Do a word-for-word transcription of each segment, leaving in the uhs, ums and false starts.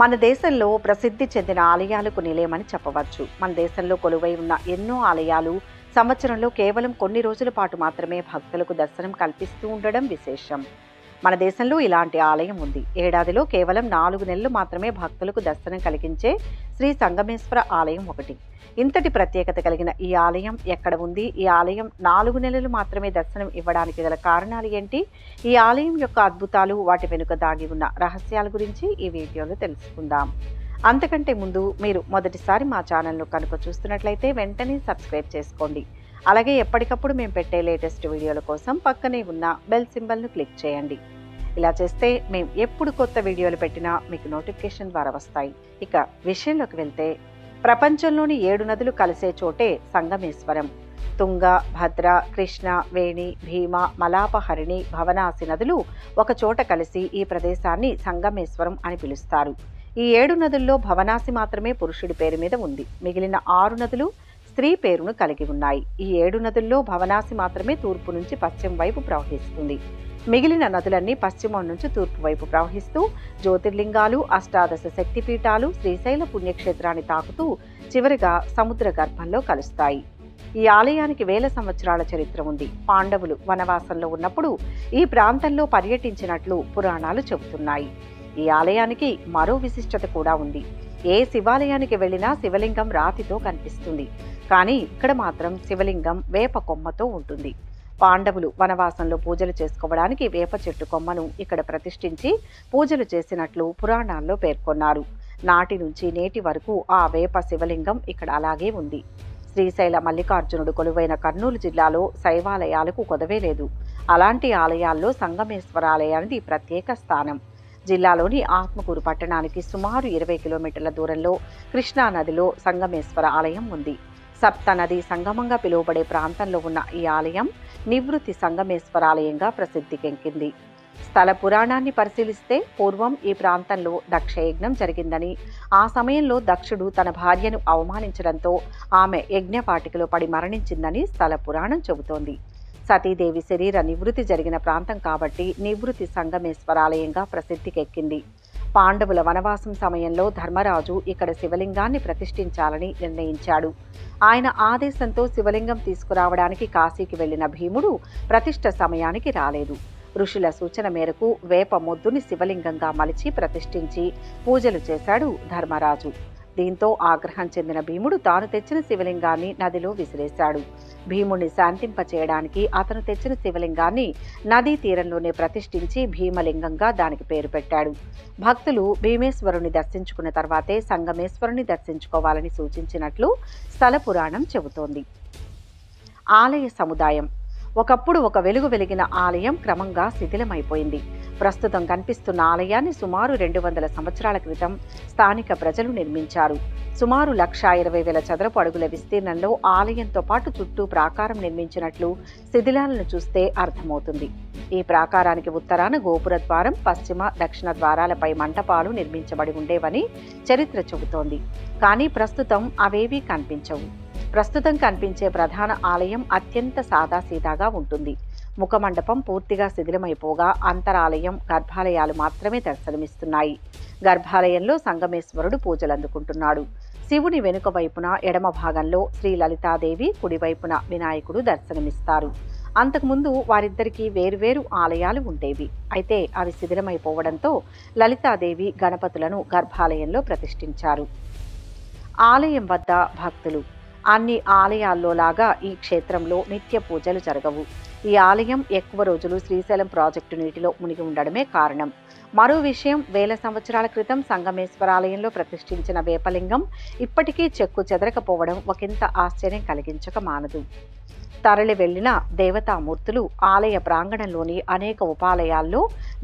మన దేశంలో ప్రసిద్ధి చెందిన ఆలయాలకు నిలయమని చెప్పవచ్చు. మన దేశంలో కొలువై ఉన్న ఎన్నో ఆలయాలు సంవత్సరంలో కేవలం కొన్ని రోజుల పాటు మాత్రమే భక్తులకు దర్శనం కల్పిస్తూ ఉండడం విశేషం. మన దేశంలో ఇలాంటి ఆలయం ఉంది. ఏడాదిలో కేవలం నాలుగు నెలలు మాత్రమే భక్తులకు దర్శనం కలిగించే శ్రీ సంగమేశ్వర ఆలయం ఒకటి. ఇంతటి ప్రత్యేకత కలిగిన ఈ ఆలయం ఎక్కడ ఉంది? ఈ ఆలయం నాలుగు నెలలు మాత్రమే దర్శనం ఇవ్వడానికి గల కారణాలు ఏంటి? ఈ ఆలయం యొక్క అద్భుతాలు, వాటి వెనుక దాగి ఉన్న రహస్యాల గురించి ఈ వీడియోలో తెలుసుకుందాం. అంతకంటే ముందు మీరు మొదటిసారి మా ఛానల్ను కనుక చూస్తున్నట్లయితే వెంటనే సబ్స్క్రైబ్ చేసుకోండి. అలాగే ఎప్పటికప్పుడు మేము పెట్టే లేటెస్ట్ వీడియోల కోసం పక్కనే ఉన్న బెల్ సింబల్ను క్లిక్ చేయండి. ఇలా చేస్తే మేము ఎప్పుడు కొత్త వీడియోలు పెట్టినా మీకు నోటిఫికేషన్ ద్వారా వస్తాయి. ఇక విషయంలోకి వెళ్తే, ప్రపంచంలోని ఏడు నదులు కలిసే చోటే సంగమేశ్వరం. తుంగ, భద్ర, కృష్ణ, వేణి, భీమ, మలాపహరిణి, భవనాసి నదులు ఒక చోట కలిసి ఈ ప్రదేశాన్ని సంగమేశ్వరం అని పిలుస్తారు. ఈ ఏడు నదుల్లో భవనాసి మాత్రమే పురుషుడి పేరు మీద ఉంది. మిగిలిన ఆరు నదులు స్త్రీ పేరును కలిగి ఉన్నాయి. ఈ ఏడు నదుల్లో భవనాసి మాత్రమే తూర్పు నుంచి పశ్చిమ వైపు ప్రవహిస్తుంది. మిగిలిన నదులన్నీ పశ్చిమం నుంచి తూర్పు వైపు ప్రవహిస్తూ జ్యోతిర్లింగాలు, అష్టాదశ శక్తిపీఠాలు, శ్రీశైల పుణ్యక్షేత్రాన్ని తాకుతూ చివరిగా సముద్ర గర్భంలో కలుస్తాయి. ఈ ఆలయానికి వేల సంవత్సరాల చరిత్ర ఉంది. పాండవులు వనవాసంలో ఉన్నప్పుడు ఈ ప్రాంతంలో పర్యటించినట్లు పురాణాలు చెబుతున్నాయి. ఈ ఆలయానికి మరో విశిష్టత కూడా ఉంది. ఏ శివాలయానికి వెళ్ళినా శివలింగం రాతితో కనిపిస్తుంది, కానీ ఇక్కడ మాత్రం శివలింగం వేప కొమ్మతో ఉంటుంది. పాండవులు వనవాసంలో పూజలు చేసుకోవడానికి వేప చెట్టు కొమ్మను ఇక్కడ ప్రతిష్ఠించి పూజలు చేసినట్లు పురాణాల్లో పేర్కొన్నారు. నాటి నుంచి నేటి వరకు ఆ వేప శివలింగం ఇక్కడ అలాగే ఉంది. శ్రీశైల మల్లికార్జునుడు కొలువైన కర్నూలు జిల్లాలో శైవాలయాలకు కొదవే లేదు. అలాంటి ఆలయాల్లో సంగమేశ్వరాలయానికి ప్రత్యేక స్థానం. జిల్లాలోని ఆత్మకూరు పట్టణానికి సుమారు ఇరవై కిలోమీటర్ల దూరంలో కృష్ణానదిలో సంగమేశ్వర ఆలయం ఉంది. సప్త నది సంగమంగా పిలువబడే ప్రాంతంలో ఉన్న ఈ ఆలయం నివృత్తి సంగమేశ్వరాలయంగా ప్రసిద్ధికెక్కింది. స్థల పురాణాన్ని పరిశీలిస్తే పూర్వం ఈ ప్రాంతంలో దక్షయజ్ఞం జరిగిందని, ఆ సమయంలో దక్షుడు తన భార్యను అవమానించడంతో ఆమె యజ్ఞవాటికలో పడి మరణించిందని స్థల పురాణం చెబుతోంది. సతీదేవి శరీర నివృత్తి జరిగిన ప్రాంతం కాబట్టి నివృత్తి సంగమేశ్వరాలయంగా ప్రసిద్ధికెక్కింది. పాండవుల వనవాసం సమయంలో ధర్మరాజు ఇక్కడ శివలింగాన్ని ప్రతిష్ఠించాలని నిర్ణయించాడు. ఆయన ఆదేశంతో శివలింగం తీసుకురావడానికి కాశీకి వెళ్లిన భీముడు ప్రతిష్ఠ సమయానికి రాలేదు. ఋషుల సూచన మేరకు వేపముద్దుని శివలింగంగా మలిచి ప్రతిష్ఠించి పూజలు చేశాడు ధర్మరాజు. దీంతో ఆగ్రహం చెందిన భీముడు తాను తెచ్చిన శివలింగాన్ని నదిలో విసిరేశాడు. భీముడిని శాంతింపచేయడానికి అతను తెచ్చిన శివలింగాన్ని నదీ తీరంలోనే ప్రతిష్ఠించి భీమలింగంగా దానికి పేరు పెట్టాడు. భక్తులు భీమేశ్వరుని దర్శించుకున్న తర్వాతే సంగమేశ్వరుని దర్శించుకోవాలని సూచించినట్లు స్థల పురాణం చెబుతోంది. ఆలయ సముదాయం. ఒకప్పుడు ఒక వెలుగు వెలిగిన ఆలయం క్రమంగా శిథిలమైపోయింది. ప్రస్తుతం కనిపిస్తున్న ఆలయాన్ని సుమారు రెండు వందల సంవత్సరాల క్రితం స్థానిక ప్రజలు నిర్మించారు. సుమారు లక్ష ఇరవై వేల చదరపు అడుగుల విస్తీర్ణంలో ఆలయంతో పాటు చుట్టూ ప్రాకారం నిర్మించినట్లు శిథిలాలను చూస్తే అర్థమవుతుంది. ఈ ప్రాకారానికి ఉత్తరాన గోపుర ద్వారం, పశ్చిమ, దక్షిణ ద్వారాలపై మంటపాలు నిర్మించబడి ఉండేవని చరిత్ర చెబుతోంది. కానీ ప్రస్తుతం అవేవీ కనిపించవు. ప్రస్తుతం కనిపించే ప్రధాన ఆలయం అత్యంత సాదాసీదాగా ఉంటుంది. ముఖమండపం పూర్తిగా శిథిలమైపోగా అంతరాలయం, గర్భాలయాలు మాత్రమే దర్శనమిస్తున్నాయి. గర్భాలయంలో సంగమేశ్వరుడు పూజలందుకుంటున్నాడు. శివుని వెనుక వైపున ఎడమ భాగంలో శ్రీ లలితాదేవి, కుడివైపున వినాయకుడు దర్శనమిస్తారు. అంతకుముందు వారిద్దరికీ వేరువేరు ఆలయాలు ఉండేవి. అయితే అవి శిథిలమైపోవడంతో లలితాదేవి, గణపతులను గర్భాలయంలో ప్రతిష్ఠించారు. ఆలయం వద్ద భక్తులు. అన్ని ఆలయాల్లోలాగా ఈ క్షేత్రంలో నిత్య పూజలు జరగవు. ఈ ఆలయం ఎక్కువ రోజులు శ్రీశైలం ప్రాజెక్టు నీటిలో మునిగి ఉండడమే కారణం. మరో విషయం, వేల సంవత్సరాల క్రితం సంగమేశ్వరాలయంలో ప్రతిష్ఠించిన వేపలింగం ఇప్పటికీ చెక్కు చెదరకపోవడం ఒకంత ఆశ్చర్యం కలిగించక మానదు. తరలి వెళ్లిన దేవతామూర్తులు. ఆలయ ప్రాంగణంలోని అనేక ఉపాలయాల్లో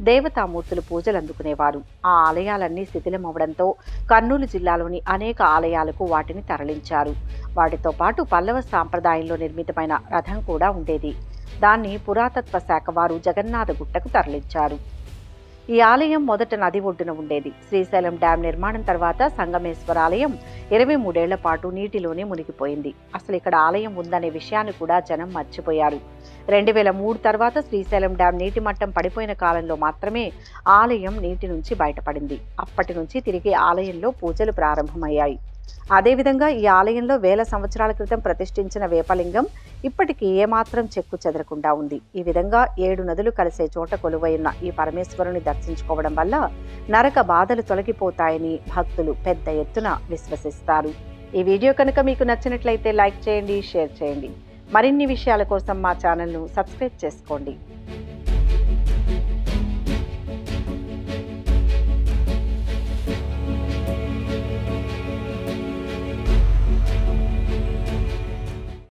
దేవతామూర్తులు పూజలు అందుకునేవారు. ఆ ఆలయాలన్నీ శిథిలమవడంతో కర్నూలు జిల్లాలోని అనేక ఆలయాలకు వాటిని తరలించారు. వాటితో పాటు పల్లవ సాంప్రదాయంలో నిర్మితమైన రథం కూడా ఉండేది. దాన్ని పురాతత్వ శాఖ వారు జగన్నాథ గుట్టకు తరలించారు. ఈ ఆలయం మొదట నది ఒడ్డున ఉండేది. శ్రీశైలం డ్యాం నిర్మాణం తర్వాత సంగమేశ్వర ఆలయం ఇరవై మూడేళ్ల పాటు నీటిలోనే మునిగిపోయింది. అసలు ఇక్కడ ఆలయం ఉందనే విషయాన్ని కూడా జనం మర్చిపోయారు. రెండు వేల మూడు తర్వాత శ్రీశైలం డ్యాం నీటి మట్టం పడిపోయిన కాలంలో మాత్రమే ఆలయం నీటి నుంచి బయటపడింది. అప్పటి నుంచి తిరిగి ఆలయంలో పూజలు ప్రారంభమయ్యాయి. అదేవిధంగా ఈ ఆలయంలో వేల సంవత్సరాల క్రితం ప్రతిష్ఠించిన వేపలింగం ఇప్పటికీ ఏమాత్రం చెక్కు చెదరకుండా ఉంది. ఈ విధంగా ఏడు నదులు కలిసే చోట కొలువైన ఈ పరమేశ్వరుని దర్శించుకోవడం వల్ల నరక బాధలు తొలగిపోతాయని భక్తులు పెద్ద ఎత్తున విశ్వసిస్తారు. ఈ వీడియో కనుక మీకు నచ్చినట్లయితే లైక్ చేయండి, షేర్ చేయండి. మరిన్ని విషయాల కోసం మా ఛానల్ను సబ్స్క్రైబ్ చేసుకోండి.